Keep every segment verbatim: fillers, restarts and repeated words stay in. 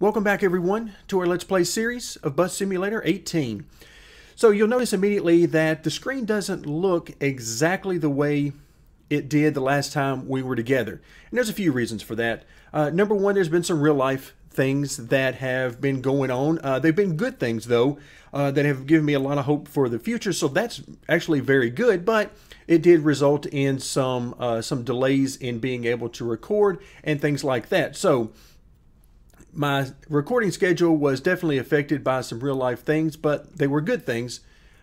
Welcome back everyone to our Let's Play series of Bus Simulator eighteen. So you'll notice immediately that the screen doesn't look exactly the way it did the last time we were together. And there's a few reasons for that. Uh, number one, there's been some real life things that have been going on. Uh, they've been good things though, uh, that have given me a lot of hope for the future. So that's actually very good, but it did result in some, uh, some delays in being able to record and things like that. So my recording schedule was definitely affected by some real life things, but they were good things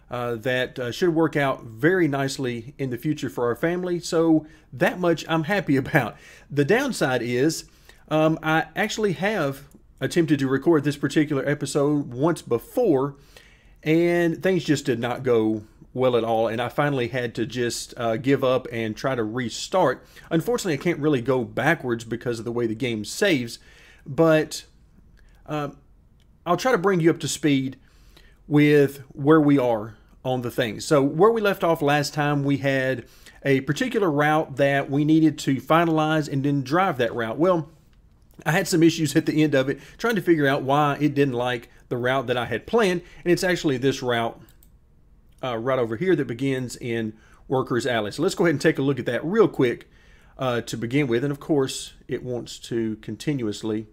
uh, that uh, should work out very nicely in the future for our family. So that much I'm happy about. The downside is um, I actually have attempted to record this particular episode once before, and things just did not go well at all, and I finally had to just uh, give up and try to restart. Unfortunately, I can't really go backwards because of the way the game saves, but uh, I'll try to bring you up to speed with where we are on the thing. So where we left off last time, we had a particular route that we needed to finalize and then drive that route. Well, I had some issues at the end of it trying to figure out why it didn't like the route that I had planned, and it's actually this route uh, right over here that begins in Workers' Alley. So let's go ahead and take a look at that real quick uh, to begin with, and of course it wants to continuously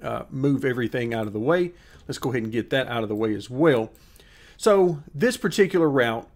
Uh, move everything out of the way. Let's go ahead and get that out of the way as well. So this particular route,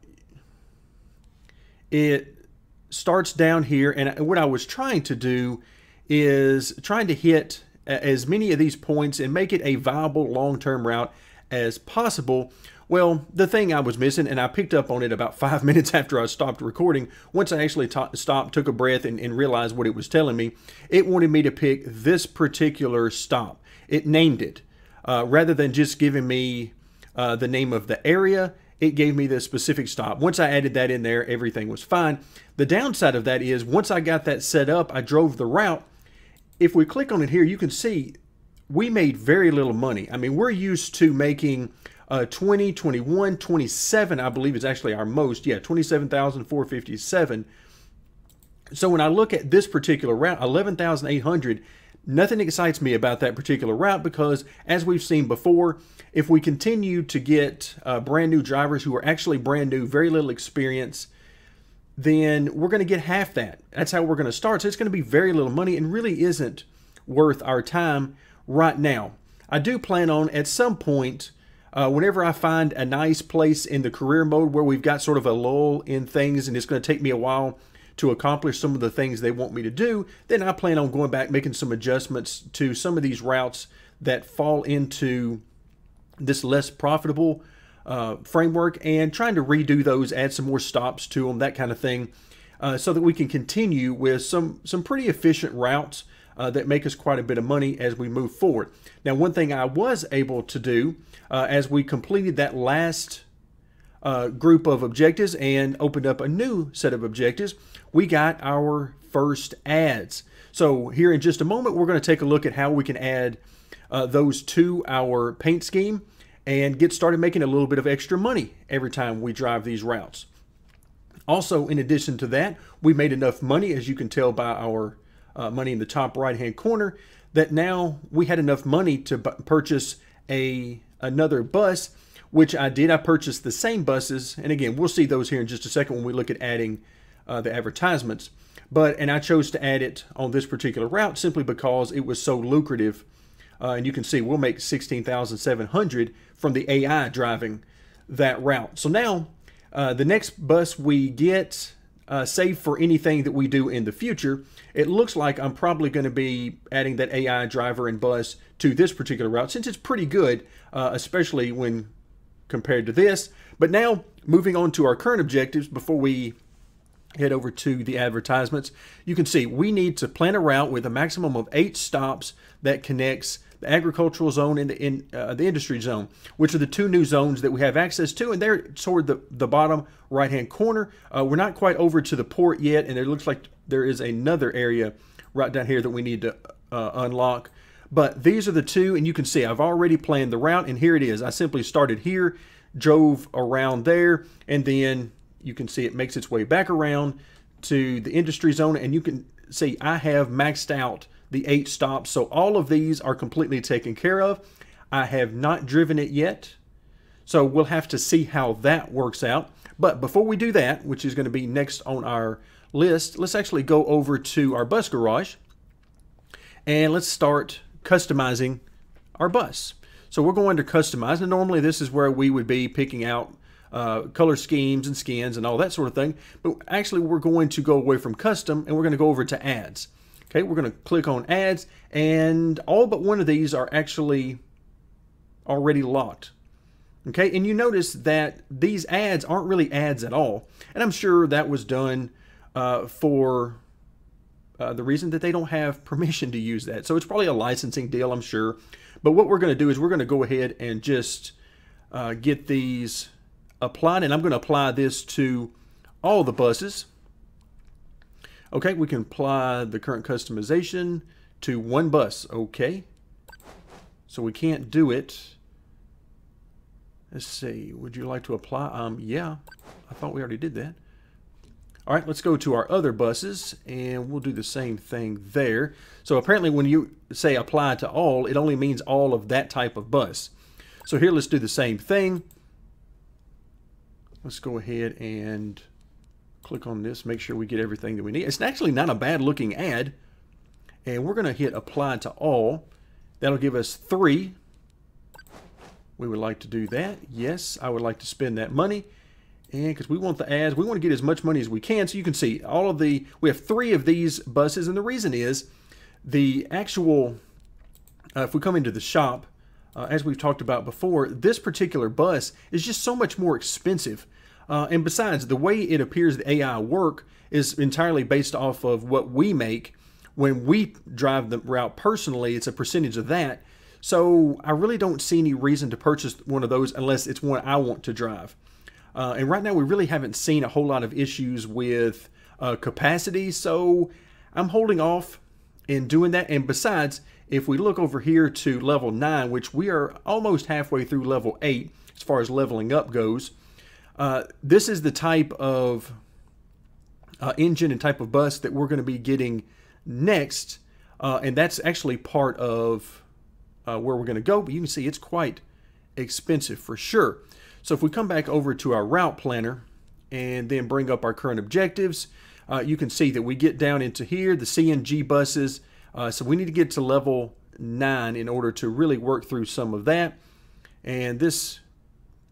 it starts down here, and what I was trying to do is trying to hit as many of these points and make it a viable long-term route as possible. Well, the thing I was missing, and I picked up on it about five minutes after I stopped recording, once I actually stopped, took a breath, and, and realized what it was telling me, it wanted me to pick this particular stop. It named it. Uh, rather than just giving me uh, the name of the area, it gave me the specific stop. Once I added that in there, everything was fine. The downside of that is, once I got that set up, I drove the route. If we click on it here, you can see we made very little money. I mean, we're used to making Uh, twenty, twenty-one, twenty-seven, I believe is actually our most. Yeah, twenty-seven thousand four hundred fifty-seven. So when I look at this particular route, eleven thousand eight hundred, nothing excites me about that particular route because, as we've seen before, if we continue to get uh, brand new drivers who are actually brand new, very little experience, then we're going to get half that. That's how we're going to start. So it's going to be very little money and really isn't worth our time right now. I do plan on at some point, Uh, whenever I find a nice place in the career mode where we've got sort of a lull in things and it's going to take me a while to accomplish some of the things they want me to do, then I plan on going back, making some adjustments to some of these routes that fall into this less profitable uh, framework and trying to redo those, add some more stops to them, that kind of thing, uh, so that we can continue with some, some pretty efficient routes Uh, that make us quite a bit of money as we move forward. Now, one thing I was able to do uh, as we completed that last uh, group of objectives and opened up a new set of objectives, we got our first ads. So here in just a moment, we're going to take a look at how we can add uh, those to our paint scheme and get started making a little bit of extra money every time we drive these routes. Also, in addition to that, we made enough money, as you can tell by our Uh, money in the top right hand corner, that now we had enough money to purchase a another bus, which I did. I purchased the same buses, and again we'll see those here in just a second when we look at adding uh, the advertisements, but and I chose to add it on this particular route simply because it was so lucrative, uh, and you can see we'll make sixteen thousand seven hundred from the A I driving that route. So now uh, the next bus we get, Uh, save for anything that we do in the future, it looks like I'm probably going to be adding that A I driver and bus to this particular route, since it's pretty good, uh, especially when compared to this. But now, moving on to our current objectives before we head over to the advertisements, you can see we need to plan a route with a maximum of eight stops that connects the agricultural zone and the, in, uh, the industry zone, which are the two new zones that we have access to, and they're toward the, the bottom right-hand corner. Uh, we're not quite over to the port yet, and it looks like there is another area right down here that we need to uh, unlock. But these are the two, and you can see I've already planned the route, and here it is. I simply started here, drove around there, and then you can see it makes its way back around to the industry zone, and you can see I have maxed out the eight stops. So all of these are completely taken care of. I have not driven it yet, so we'll have to see how that works out. But before we do that, which is going to be next on our list, let's actually go over to our bus garage and let's start customizing our bus. So we're going to customize, and normally this is where we would be picking out uh, color schemes and skins and all that sort of thing, but actually we're going to go away from custom and we're going to go over to ads. Okay, we're going to click on ads, and all but one of these are actually already locked. Okay, and you notice that these ads aren't really ads at all, and I'm sure that was done uh, for uh, the reason that they don't have permission to use that. So it's probably a licensing deal, I'm sure. But what we're going to do is we're going to go ahead and just uh, get these applied, and I'm going to apply this to all the buses. Okay, we can apply the current customization to one bus. Okay, so we can't do it. Let's see, would you like to apply? Um, yeah, I thought we already did that. All right, let's go to our other buses, and we'll do the same thing there. So apparently when you say apply to all, it only means all of that type of bus. So here, let's do the same thing. Let's go ahead and click on this, make sure we get everything that we need. It's actually not a bad looking ad, and we're gonna hit apply to all. That'll give us three. We would like to do that. Yes, I would like to spend that money, and because we want the ads, we want to get as much money as we can. So you can see all of the, we have three of these buses, and the reason is the actual, uh, if we come into the shop, uh, as we've talked about before, this particular bus is just so much more expensive. Uh, and besides, the way it appears the A I work is entirely based off of what we make. When we drive the route personally, it's a percentage of that. So I really don't see any reason to purchase one of those unless it's one I want to drive. Uh, and right now we really haven't seen a whole lot of issues with uh, capacity, so I'm holding off in doing that. And besides, if we look over here to level nine, which we are almost halfway through level eight as far as leveling up goes, uh, this is the type of uh, engine and type of bus that we're going to be getting next. Uh, and that's actually part of Uh, where we're going to go, but you can see it's quite expensive for sure. So if we come back over to our route planner and then bring up our current objectives, uh, you can see that we get down into here, the C N G buses. Uh, so we need to get to level nine in order to really work through some of that. And this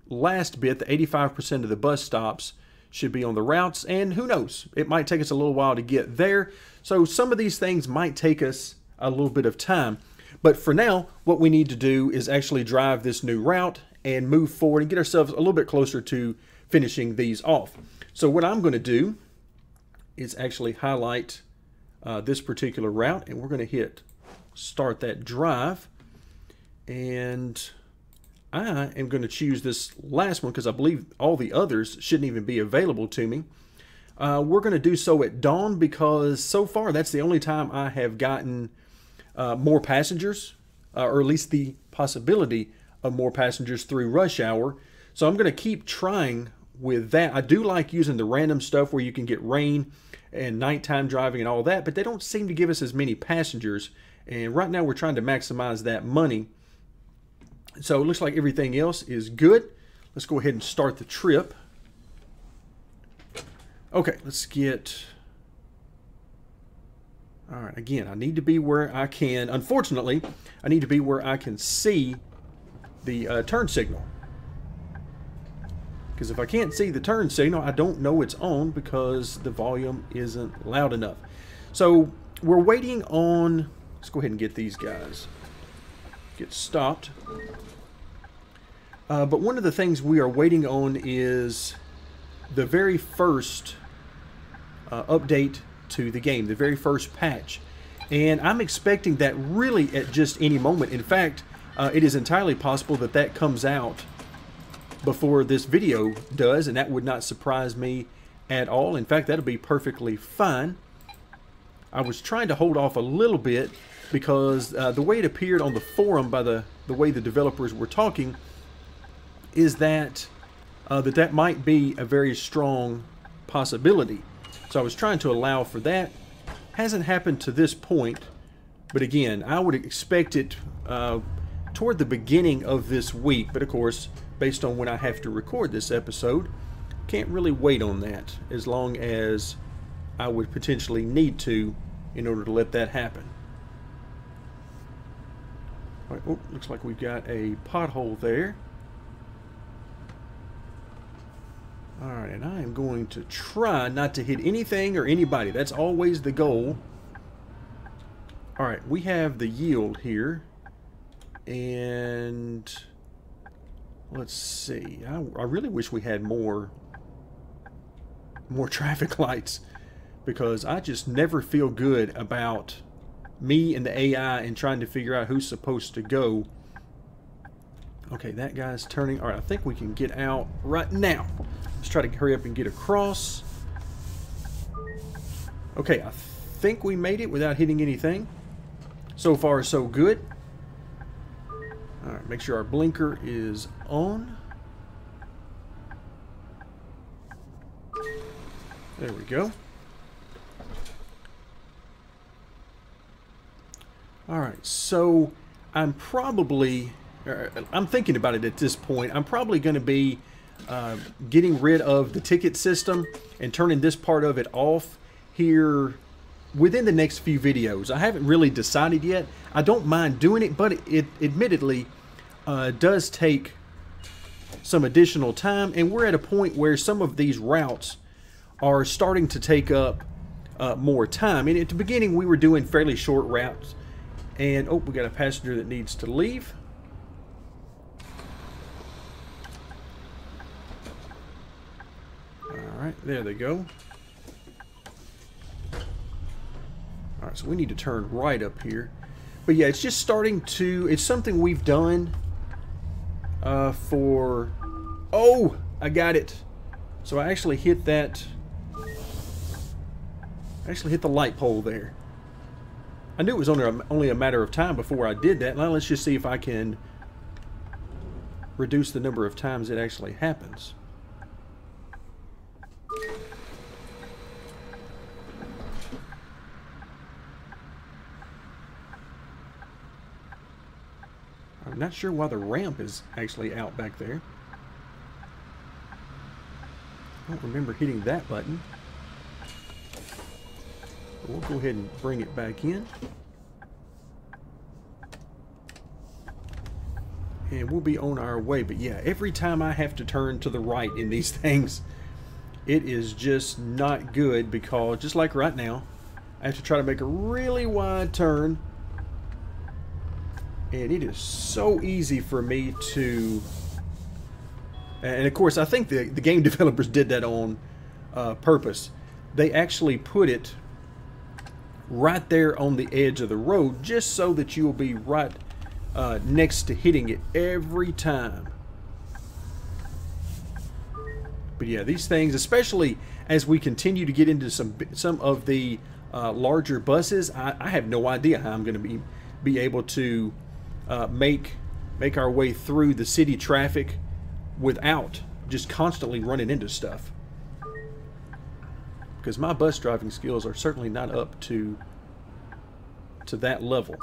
last bit, the eighty-five percent of the bus stops should be on the routes, and who knows, it might take us a little while to get there. So some of these things might take us a little bit of time. But for now, what we need to do is actually drive this new route and move forward and get ourselves a little bit closer to finishing these off. So what I'm going to do is actually highlight uh, this particular route, and we're going to hit start that drive. And I am going to choose this last one because I believe all the others shouldn't even be available to me. Uh, we're going to do so at dawn because so far that's the only time I have gotten Uh, more passengers, uh, or at least the possibility of more passengers through rush hour. So I'm going to keep trying with that. I do like using the random stuff where you can get rain and nighttime driving and all that, but they don't seem to give us as many passengers. And right now we're trying to maximize that money. So it looks like everything else is good. Let's go ahead and start the trip. Okay, let's get... All right, again, I need to be where I can, unfortunately, I need to be where I can see the uh, turn signal. Because if I can't see the turn signal, I don't know it's on because the volume isn't loud enough. So we're waiting on, let's go ahead and get these guys, get stopped. Uh, but one of the things we are waiting on is the very first uh, update to the game, the very first patch, and I'm expecting that really at just any moment. In fact, uh, it is entirely possible that that comes out before this video does, and that would not surprise me at all. In fact, that'll be perfectly fine. I was trying to hold off a little bit because uh, the way it appeared on the forum, by the the way the developers were talking, is that uh, that that might be a very strong possibility. So I was trying to allow for that. Hasn't happened to this point, But again, I would expect it uh, toward the beginning of this week. But of course, based on when I have to record this episode, can't really wait on that as long as I would potentially need to in order to let that happen. All right, oh, looks like we've got a pothole there. All right, and I am going to try not to hit anything or anybody. That's always the goal. All right, we have the yield here. And let's see. I, I really wish we had more, more traffic lights, because I just never feel good about me and the A I and trying to figure out who's supposed to go. Okay, that guy's turning. All right, I think we can get out right now. Let's try to hurry up and get across. Okay, I think we made it without hitting anything. So far, so good. All right, make sure our blinker is on. There we go. All right, so I'm probably... I'm thinking about it at this point. I'm probably going to be uh, getting rid of the ticket system and turning this part of it off here within the next few videos. I haven't really decided yet. I don't mind doing it, but it, it admittedly uh, does take some additional time, and we're at a point where some of these routes are starting to take up uh, more time. And at the beginning, we were doing fairly short routes. And oh, we got a passenger that needs to leave. There they go. All right, so we need to turn right up here. But yeah, it's just starting to... It's something we've done uh, for... Oh, I got it. So I actually hit that... I actually hit the light pole there. I knew it was only a, only a matter of time before I did that. Now let's just see if I can reduce the number of times it actually happens. I'm not sure why the ramp is actually out back there. I don't remember hitting that button. We'll go ahead and bring it back in. And we'll be on our way. But yeah, every time I have to turn to the right in these things, it is just not good, because just like right now, I have to try to make a really wide turn. And it is so easy for me to... And of course, I think the, the game developers did that on uh, purpose. They actually put it right there on the edge of the road, just so that you'll be right uh, next to hitting it every time. But yeah, these things, especially as we continue to get into some, some of the uh, larger buses, I, I have no idea how I'm going to be, be able to... Uh, make make our way through the city traffic without just constantly running into stuff, because my bus driving skills are certainly not up to to that level.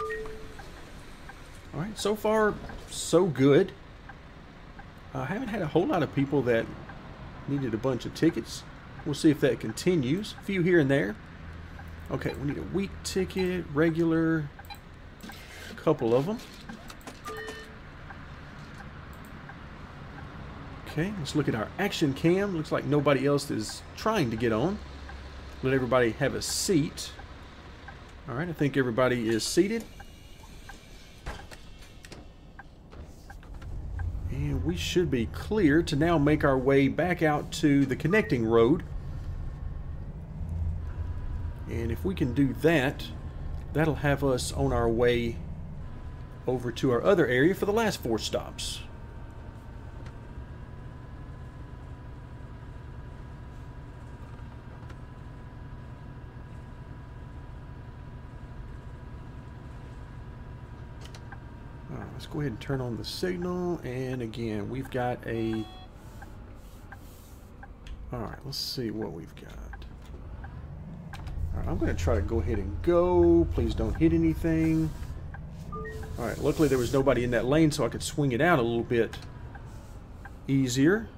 All right, so far so good. I haven't had a whole lot of people that needed a bunch of tickets. We'll see if that continues. A few here and there. Okay, we need a week ticket, regular, a couple of them. Okay, let's look at our action cam. Looks like nobody else is trying to get on. Let everybody have a seat. All right, I think everybody is seated. And we should be clear to now make our way back out to the connecting road. And if we can do that, that'll have us on our way over to our other area for the last four stops. Let's go ahead and turn on the signal, and again, we've got a... All right, let's see what we've got. Alright, I'm going to try to go ahead and go. Please don't hit anything. Alright, luckily there was nobody in that lane, so I could swing it out a little bit easier.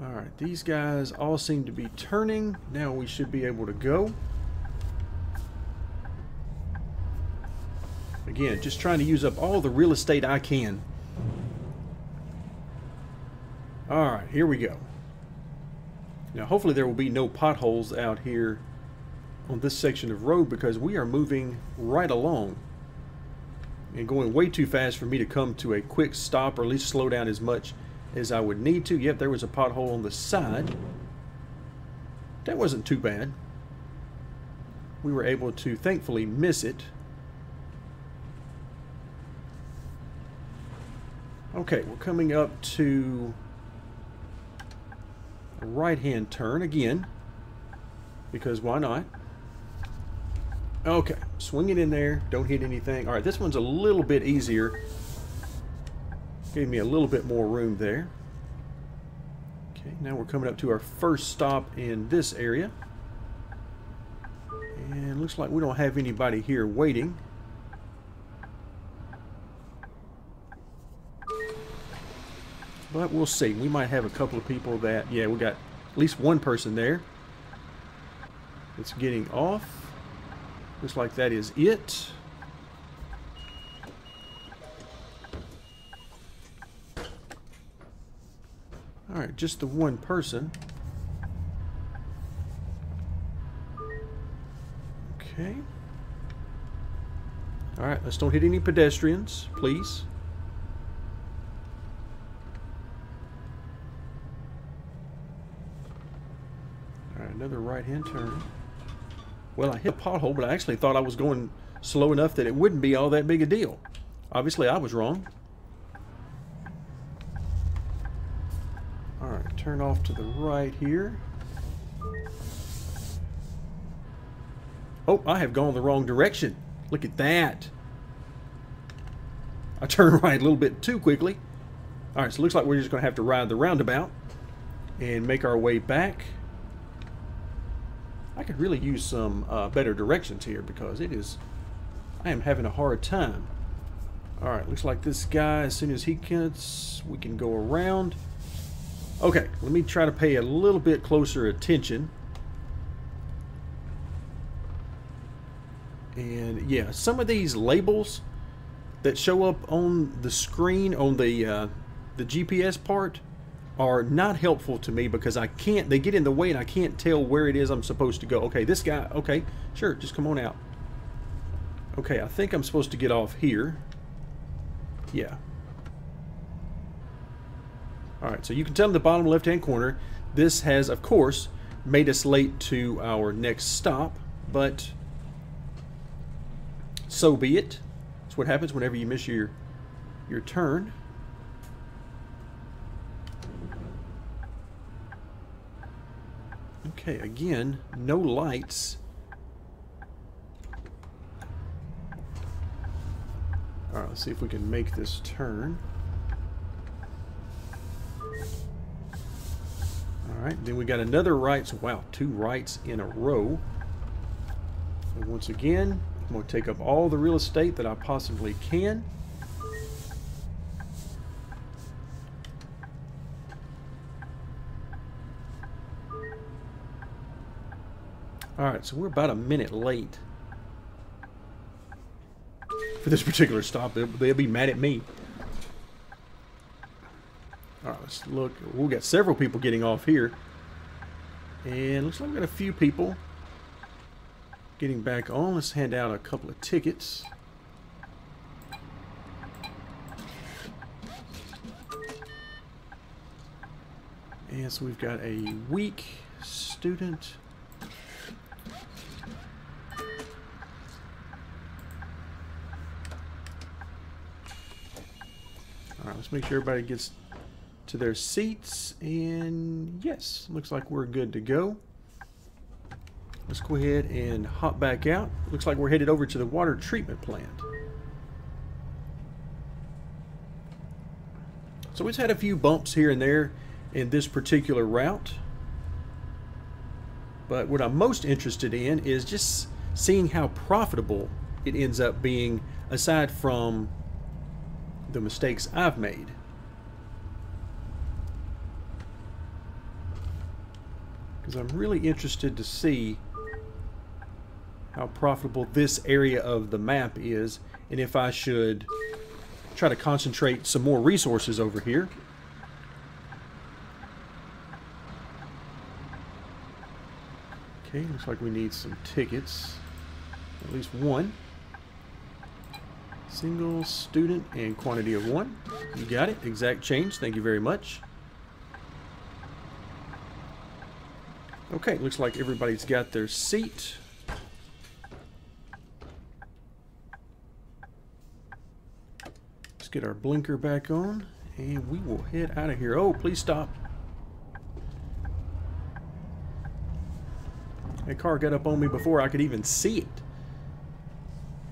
Alright, these guys all seem to be turning. Now we should be able to go. Again, just trying to use up all the real estate I can. Alright, here we go. Now hopefully there will be no potholes out here on this section of road, because we are moving right along and going way too fast for me to come to a quick stop, or at least slow down as much as I would need to. Yep, there was a pothole on the side. That wasn't too bad. We were able to thankfully miss it. Okay, we're coming up to a right-hand turn again, because why not? Okay, swing it in there. Don't hit anything. All right, this one's a little bit easier. Gave me a little bit more room there. Okay, now we're coming up to our first stop in this area. And looks like we don't have anybody here waiting. But we'll see. We might have a couple of people that, yeah, we got at least one person there. It's getting off. Looks like that is it. All right, just the one person. Okay. All right, let's don't hit any pedestrians, please. Another right-hand turn. Well, I hit a pothole, but I actually thought I was going slow enough that it wouldn't be all that big a deal. Obviously, I was wrong. All right, turn off to the right here. Oh, I have gone the wrong direction. Look at that. I turned right a little bit too quickly. All right, so it looks like we're just going to have to ride the roundabout and make our way back. I could really use some uh, better directions here, because it is, I am having a hard time. All right, looks like this guy, as soon as he gets, we can go around. Okay, let me try to pay a little bit closer attention. And yeah, some of these labels that show up on the screen on the uh, the G P S part are not helpful to me, because I can't, they get in the way and I can't tell where it is I'm supposed to go. Okay, this guy, okay, sure, just come on out. Okay, I think I'm supposed to get off here. Yeah. All right, so you can tell in the bottom left-hand corner, this has, of course, made us late to our next stop, but so be it. That's what happens whenever you miss your, your turn. Okay, again, no lights. All right, let's see if we can make this turn. All right, then we got another right. So, wow, two rights in a row. So once again, I'm going to take up all the real estate that I possibly can. Alright, so we're about a minute late for this particular stop. They'll, they'll be mad at me. Alright, let's look. We've got several people getting off here. And looks like we've got a few people getting back on. Let's hand out a couple of tickets. And so we've got a weak student. Let's make sure everybody gets to their seats, and yes, looks like we're good to go. Let's go ahead and hop back out. Looks like we're headed over to the water treatment plant. So we've had a few bumps here and there in this particular route. But what I'm most interested in is just seeing how profitable it ends up being, aside from the mistakes I've made. Because I'm really interested to see how profitable this area of the map is, and if I should try to concentrate some more resources over here. Okay, looks like we need some tickets. At least one. Single, student, and quantity of one. You got it. Exact change. Thank you very much. Okay, looks like everybody's got their seat. Let's get our blinker back on, and we will head out of here. Oh, please stop. That car got up on me before I could even see it.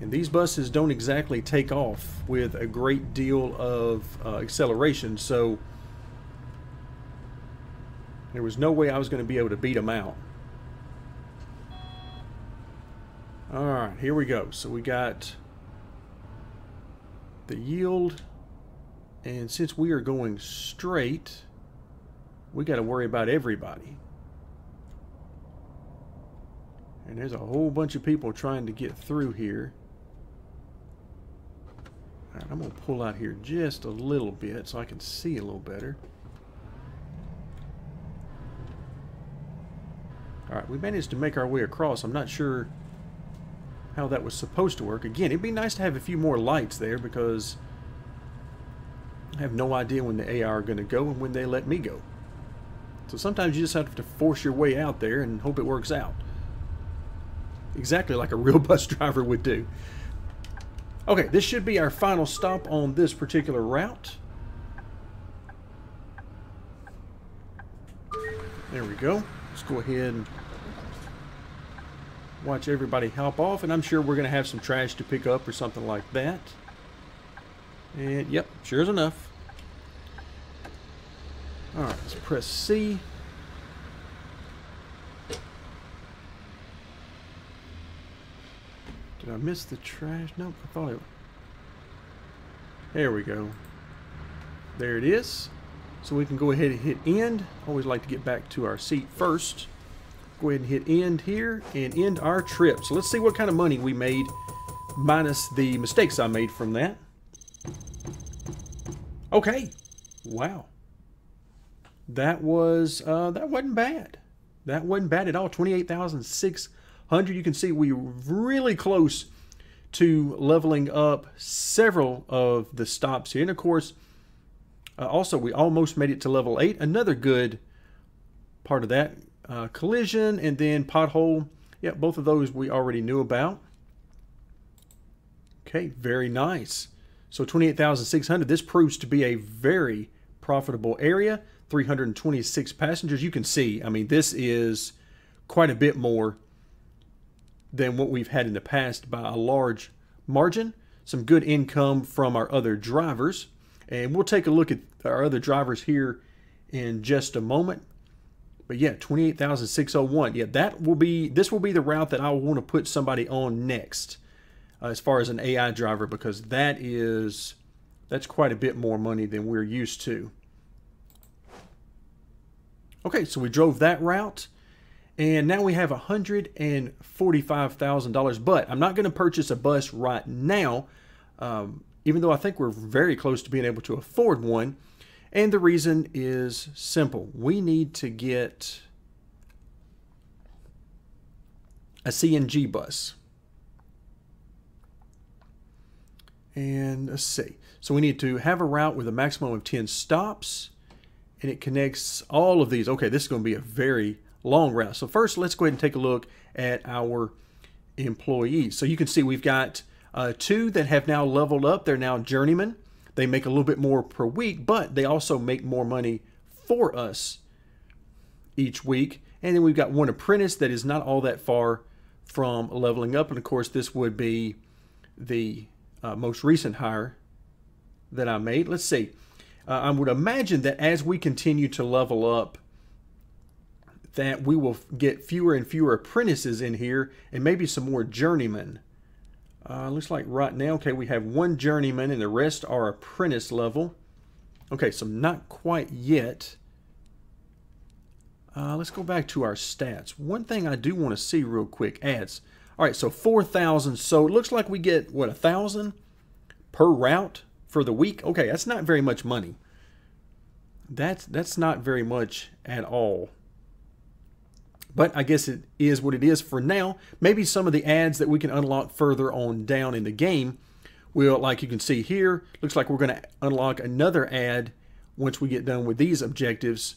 And these buses don't exactly take off with a great deal of uh, acceleration, so there was no way I was going to be able to beat them out. Alright, here we go. So we got the yield, and since we are going straight, we got to worry about everybody. And there's a whole bunch of people trying to get through here. Alright, I'm going to pull out here just a little bit so I can see a little better. Alright, we managed to make our way across. I'm not sure how that was supposed to work. Again, it'd be nice to have a few more lights there, because I have no idea when the A I are going to go and when they let me go. So sometimes you just have to force your way out there and hope it works out. Exactly like a real bus driver would do. Okay, this should be our final stop on this particular route. There we go. Let's go ahead and watch everybody hop off, and I'm sure we're going to have some trash to pick up or something like that. And yep, sure is enough. Alright, let's press C. Did I miss the trash? Nope, I thought it... There we go. There it is. So we can go ahead and hit end. Always like to get back to our seat first. Go ahead and hit end here and end our trip. So let's see what kind of money we made, minus the mistakes I made from that. Okay. Wow. That was, uh, that wasn't bad. That wasn't bad at all. twenty-eight thousand six hundred. You can see we were really close to leveling up several of the stops here. And of course, uh, also we almost made it to level eight. Another good part of that. Uh, collision and then pothole. Yeah, both of those we already knew about. Okay, very nice. So twenty-eight thousand six hundred. This proves to be a very profitable area. three hundred twenty-six passengers. You can see, I mean, this is quite a bit more than what we've had in the past by a large margin. Some good income from our other drivers, and we'll take a look at our other drivers here in just a moment. But yeah, twenty-eight thousand six hundred one. Yeah, that will be, this will be the route that I want to put somebody on next, uh, as far as an A I driver, because that is, that's quite a bit more money than we're used to. Okay, so we drove that route. And now we have one hundred forty-five thousand dollars, but I'm not going to purchase a bus right now, um, even though I think we're very close to being able to afford one. And the reason is simple. We need to get a C N G bus. And let's see. So we need to have a route with a maximum of ten stops, and it connects all of these. Okay, this is going to be a very long route. So first, let's go ahead and take a look at our employees. So you can see we've got uh, two that have now leveled up. They're now journeymen. They make a little bit more per week, but they also make more money for us each week. And then we've got one apprentice that is not all that far from leveling up. And of course, this would be the uh, most recent hire that I made. Let's see. Uh, I would imagine that as we continue to level up, that we will get fewer and fewer apprentices in here and maybe some more journeymen. Uh, looks like right now, okay, we have one journeyman and the rest are apprentice level. Okay, so not quite yet. Uh, let's go back to our stats. One thing I do want to see real quick, ads. All right, so four thousand. So it looks like we get, what, one thousand per route for the week? Okay, that's not very much money. That's, that's not very much at all. But I guess it is what it is for now. Maybe some of the ads that we can unlock further on down in the game will, like you can see here, looks like we're going to unlock another ad once we get done with these objectives.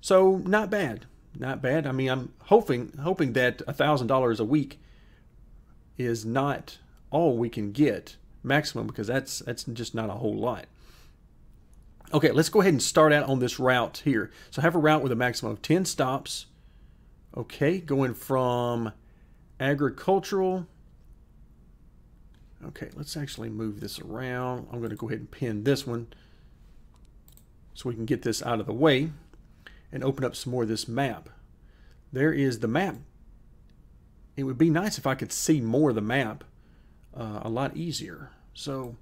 So not bad, not bad. I mean, I'm hoping hoping that one thousand dollars a week is not all we can get maximum, because that's that's just not a whole lot. Okay, let's go ahead and start out on this route here. So I have a route with a maximum of ten stops. Okay, going from agricultural. Okay, let's actually move this around. I'm going to go ahead and pin this one so we can get this out of the way and open up some more of this map. There is the map. It would be nice if I could see more of the map uh, a lot easier. So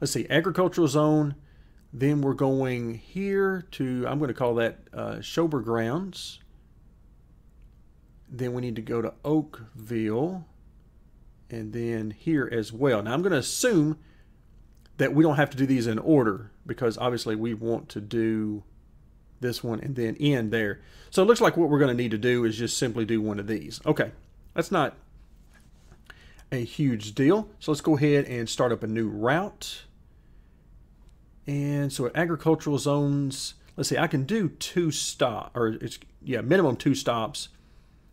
let's see, agricultural zone. Then we're going here to, I'm going to call that uh, Schober Grounds. Then we need to go to Oakville and then here as well. Now I'm going to assume that we don't have to do these in order, because obviously we want to do this one and then end there. So it looks like what we're going to need to do is just simply do one of these. Okay, that's not a huge deal. So let's go ahead and start up a new route. And so at agricultural zones, let's see, I can do two stop, or it's, yeah, minimum two stops.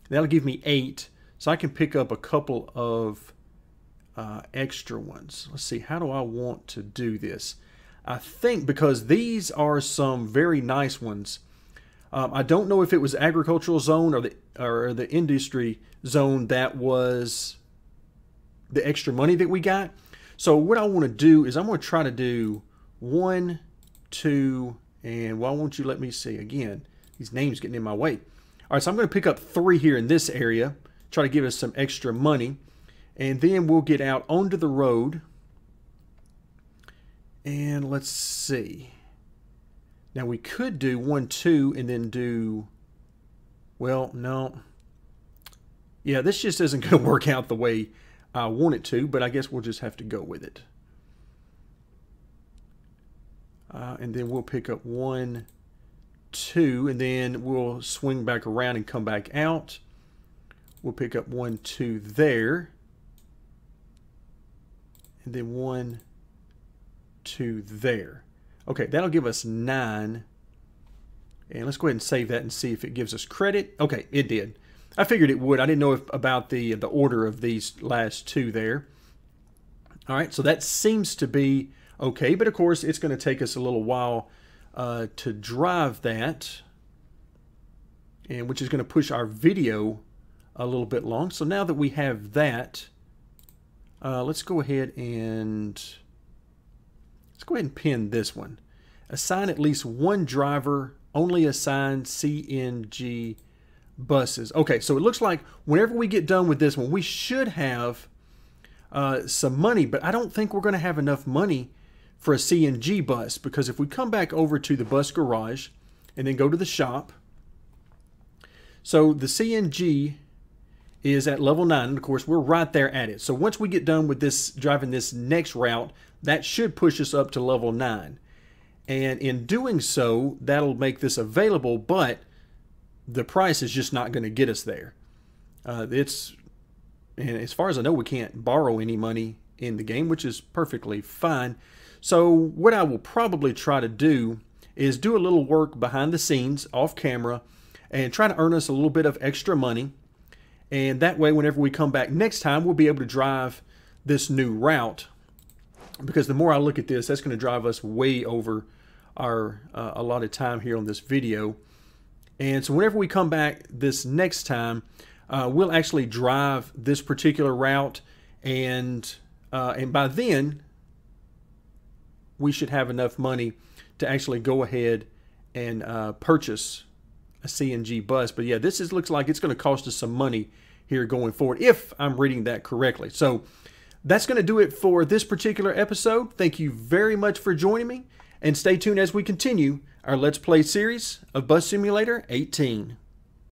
That'll give me eight, so I can pick up a couple of uh, extra ones. Let's see, how do I want to do this? I think, because these are some very nice ones. Um, I don't know if it was agricultural zone or the, or the industry zone that was the extra money that we got. So what I want to do is I'm going to try to do one, two, and why won't you let me see again? These names getting in my way. All right, so I'm going to pick up three here in this area, try to give us some extra money, and then we'll get out onto the road. And let's see. Now we could do one, two, and then do, well, no. Yeah, this just isn't going to work out the way I want it to, but I guess we'll just have to go with it. Uh, and then we'll pick up one, two, and then we'll swing back around and come back out. We'll pick up one, two there, and then one, two there. Okay, that'll give us nine, and let's go ahead and save that and see if it gives us credit. Okay, it did. I figured it would. I didn't know if, about the the order of these last two there. All right, so that seems to be okay, but of course it's going to take us a little while Uh, to drive that, and which is going to push our video a little bit long. So now that we have that, uh, let's go ahead and let's go ahead and pin this one. Assign at least one driver, only assign C N G buses. Okay, so it looks like whenever we get done with this one, we should have uh, some money, but I don't think we're going to have enough money for a C N G bus, because if we come back over to the bus garage and then go to the shop, so the C N G is at level nine, and of course we're right there at it. So once we get done with this, driving this next route, that should push us up to level nine, and in doing so that'll make this available, but the price is just not going to get us there. Uh, it's, and as far as I know, we can't borrow any money in the game, which is perfectly fine. So what I will probably try to do is do a little work behind the scenes off camera and try to earn us a little bit of extra money, and that way whenever we come back next time we'll be able to drive this new route, because the more I look at this, that's going to drive us way over our uh, a lot of time here on this video. And so whenever we come back this next time, uh, we'll actually drive this particular route, and uh, and by then we should have enough money to actually go ahead and uh, purchase a C N G bus. But yeah, this is, looks like it's going to cost us some money here going forward, if I'm reading that correctly. So that's going to do it for this particular episode. Thank you very much for joining me, and stay tuned as we continue our Let's Play series of Bus Simulator eighteen.